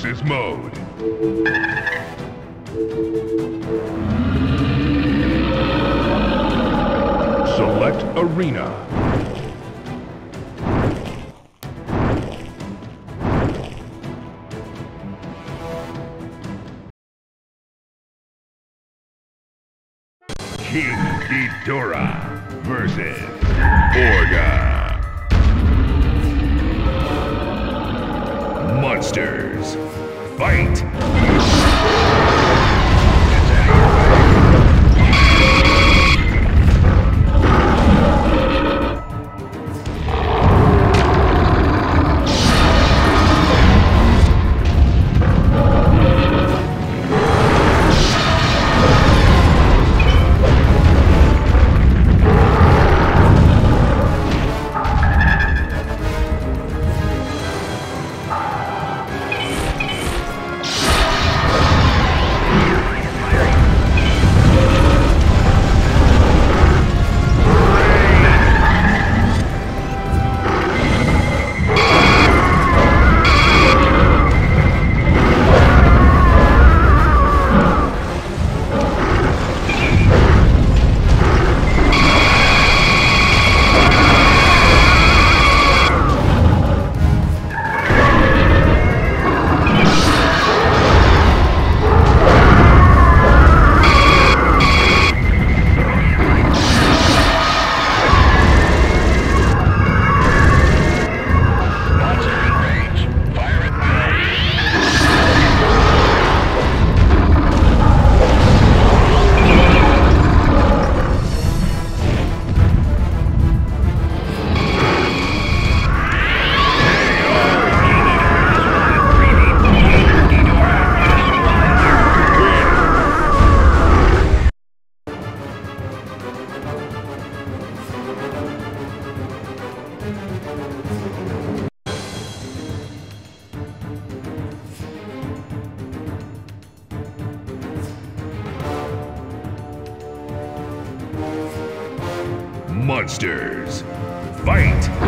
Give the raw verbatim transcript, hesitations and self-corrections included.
versus mode. Select arena. King Ghidorah versus Orga. Monsters, fight! Monsters, fight!